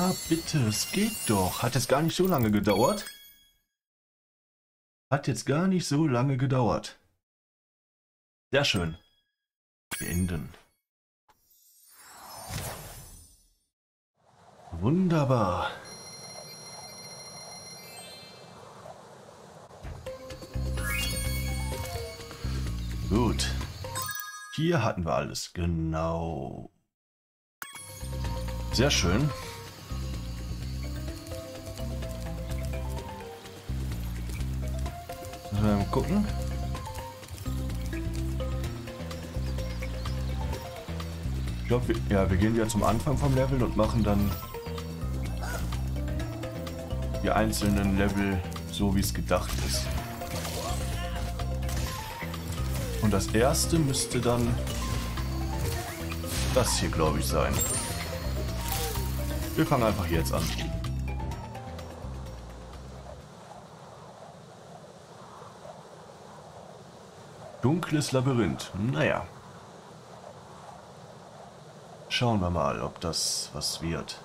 Ja, bitte, es geht doch. Hat jetzt gar nicht so lange gedauert. Hat jetzt gar nicht so lange gedauert. Sehr schön. Beenden. Wunderbar. Gut. Hier hatten wir alles. Genau. Sehr schön. Mal gucken. Ich glaube, wir gehen ja zum Anfang vom Level und machen dann die einzelnen Level so, wie es gedacht ist. Und das erste müsste dann das hier, glaube ich, sein. Wir fangen einfach jetzt an. Dunkles Labyrinth. Naja. Schauen wir mal, ob das was wird.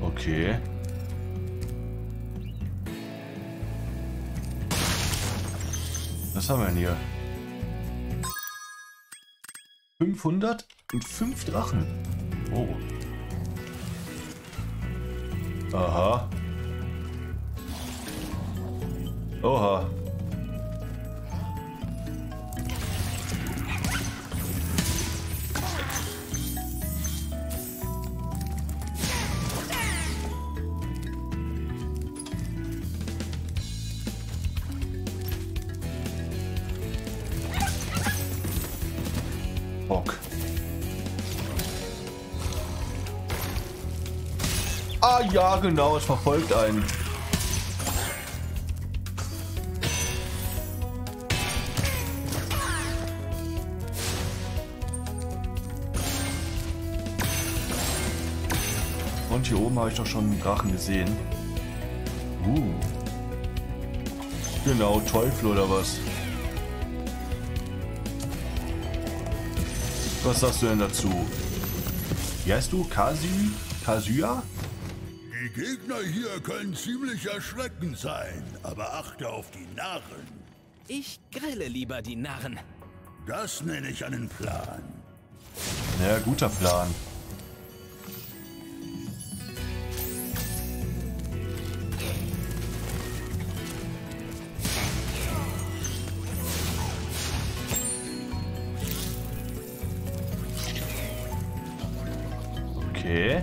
Okay. Was haben wir denn hier? 500 und 5 Drachen. Oh. Aha. Oha. Ja, genau, es verfolgt einen. Und hier oben habe ich doch schon einen Drachen gesehen. Genau, Teufel oder was? Was sagst du denn dazu? Wie heißt du? Kasuya? Die Gegner hier können ziemlich erschreckend sein, aber achte auf die Narren. Ich grille lieber die Narren. Das nenne ich einen Plan. Ja, guter Plan. Okay.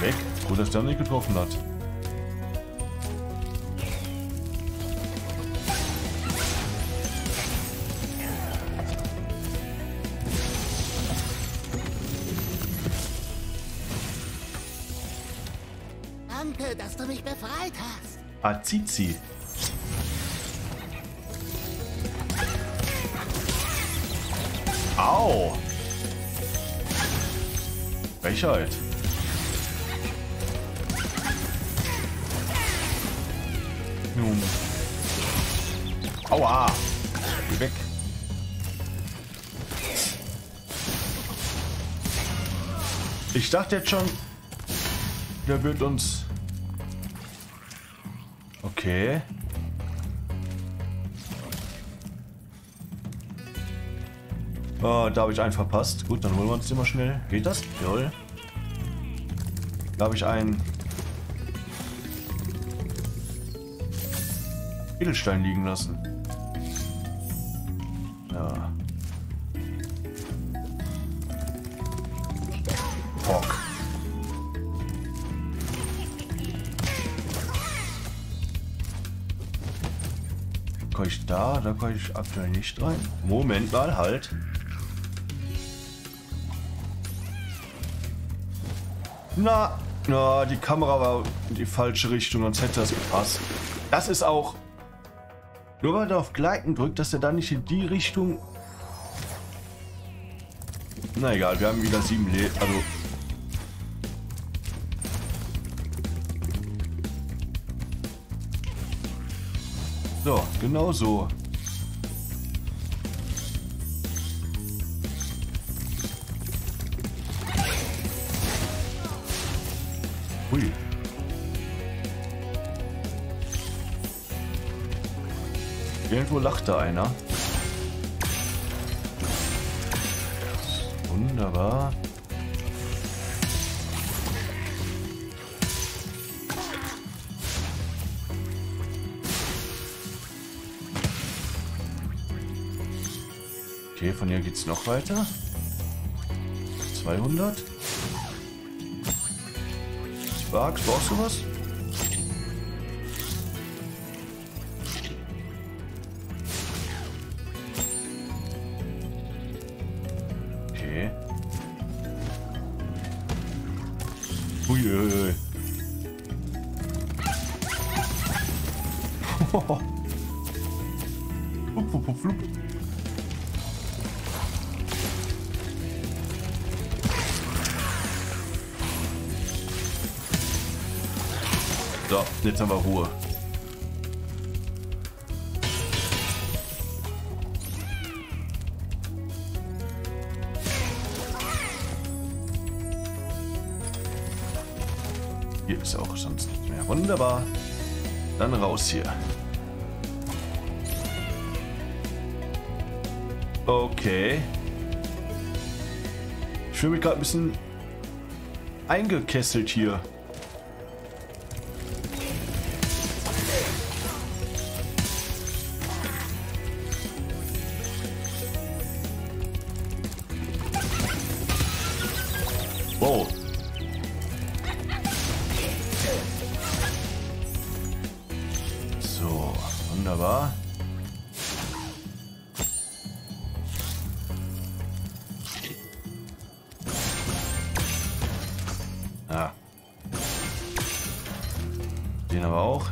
Weg, wo das dann nicht getroffen hat. Danke, dass du mich befreit hast. Azizi. Au! Frechheit. Nun. Aua! Geh weg! Ich dachte jetzt schon, der wird uns... Okay. Da habe ich einen verpasst. Gut, dann holen wir uns den mal schnell. Geht das? Jawohl. Da habe ich einen Edelstein liegen lassen. Ja. Bock. ich da? Da kann ich aktuell nicht rein. Moment mal, halt. Na, die Kamera war in die falsche Richtung, sonst hätte das gepasst. Das ist auch... Nur weil er auf Gleiten drückt, dass er dann nicht in die Richtung... Na egal, wir haben wieder 7 Leben, also... So, genau so. Hui. Irgendwo lacht da einer. Wunderbar. Okay, von hier geht's noch weiter. 200. Sparx, brauchst du was? Okay. Uiuiui. So, jetzt haben wir Ruhe. Hier ist auch sonst nicht mehr. Wunderbar. Dann raus hier. Okay. Ich fühle mich gerade ein bisschen eingekesselt hier. Wow. So, wunderbar. Ah. Den aber auch.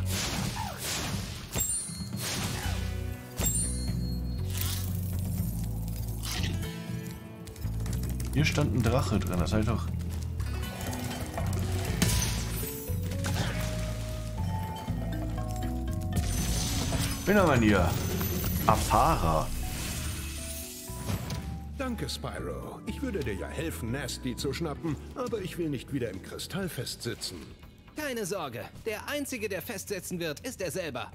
Hier stand ein Drache drin, das heißt doch. Wen haben wir hier? Afara. Danke, Spyro. Ich würde dir ja helfen, Nasty zu schnappen, aber ich will nicht wieder im Kristall festsitzen. Keine Sorge. Der Einzige, der festsitzen wird, ist er selber.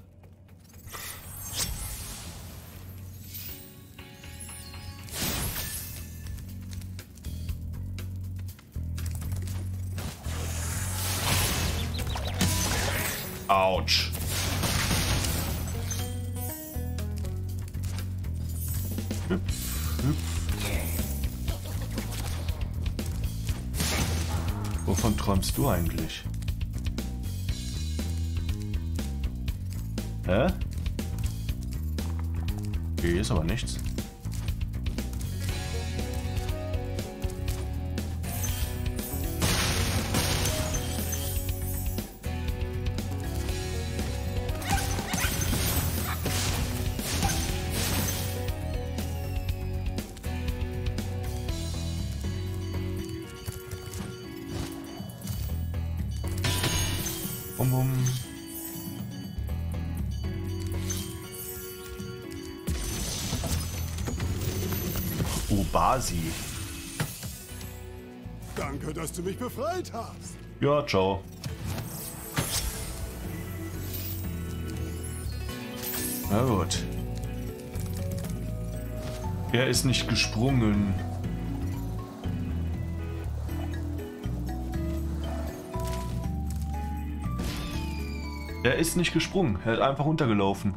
Autsch. Wovon träumst du eigentlich? Hä? Hier ist aber nichts. Obasi. Danke, dass du mich befreit hast. Ja, ciao. Na gut. Er ist nicht gesprungen. Er ist nicht gesprungen, er hat einfach runtergelaufen.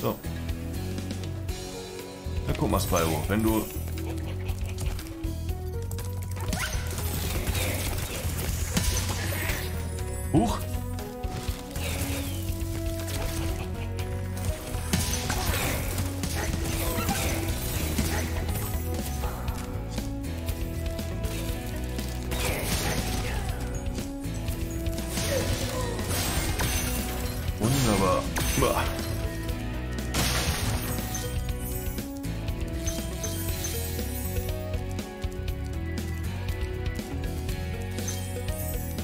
So. Na guck mal, Spyro, wenn du... Wunderbar. Bah.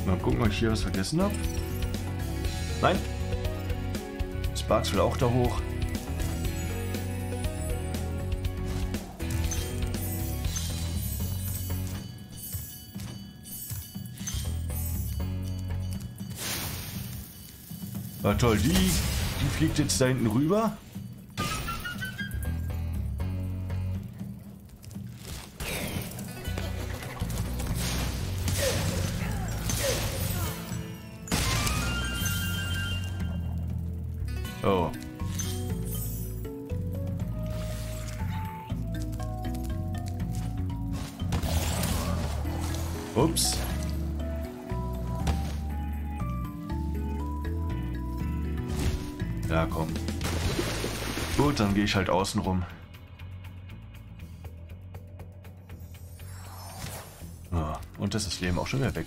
Mal gucken, ob ich hier was vergessen habe. Nein. Sparx will auch da hoch. Ah, toll, die fliegt jetzt da hinten rüber. Oh. Ups. Ja, komm. Gut, dann gehe ich halt außen rum. Ja, und das ist Leben auch schon wieder weg.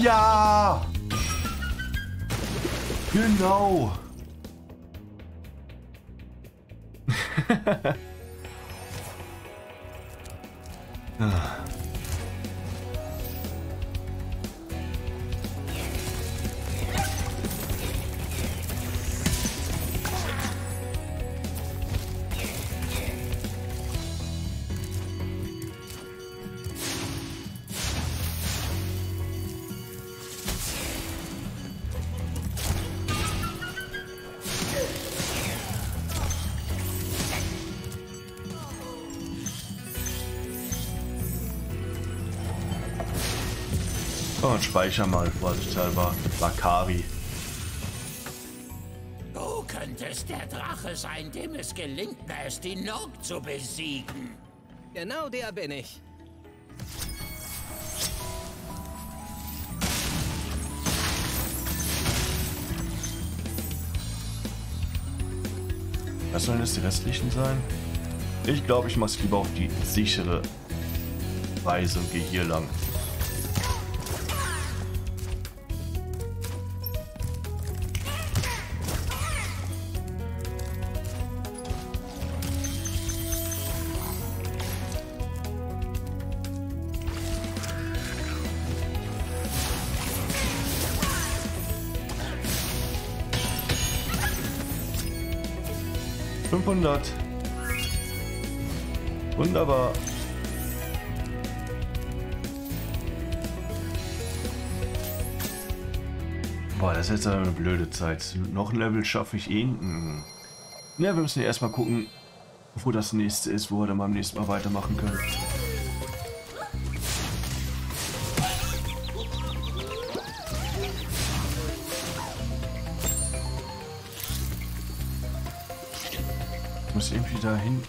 Ja! Genau! Und speicher mal vorsichtshalber Bakari. Du könntest der Drache sein, dem es gelingt, die Gnorc zu besiegen. Genau der bin ich. Was sollen das die restlichen sein? Ich glaube, ich mache es lieber auf die sichere Weise und gehe hier lang. Wunderbar. Boah, das ist jetzt eine blöde Zeit. Noch ein Level schaffe ich eh. Ja, wir müssen ja erstmal gucken, wo das nächste ist, wo wir dann beim nächsten Mal weitermachen können. Muss irgendwie dahin.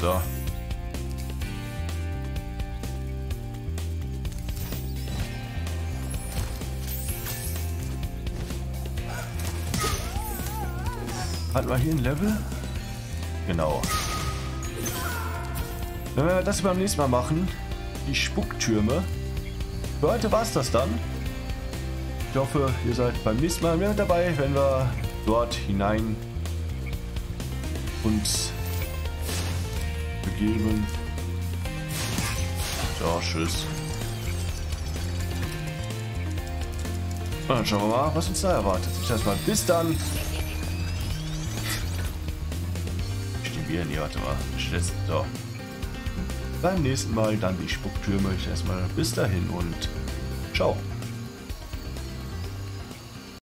So. Hatten wir hier ein Level? Genau. Wenn wir das beim nächsten Mal machen, die Spuktürme. Für heute war es das dann. Ich hoffe, ihr seid beim nächsten Mal wieder mit dabei, wenn wir dort hinein uns geben. So, tschüss. Und dann schauen wir mal, was uns da erwartet. Ich sag mal, bis dann. hier. Ne, warte mal. So. Beim nächsten Mal dann die Spucktürme. Ich erstmal bis dahin und ciao.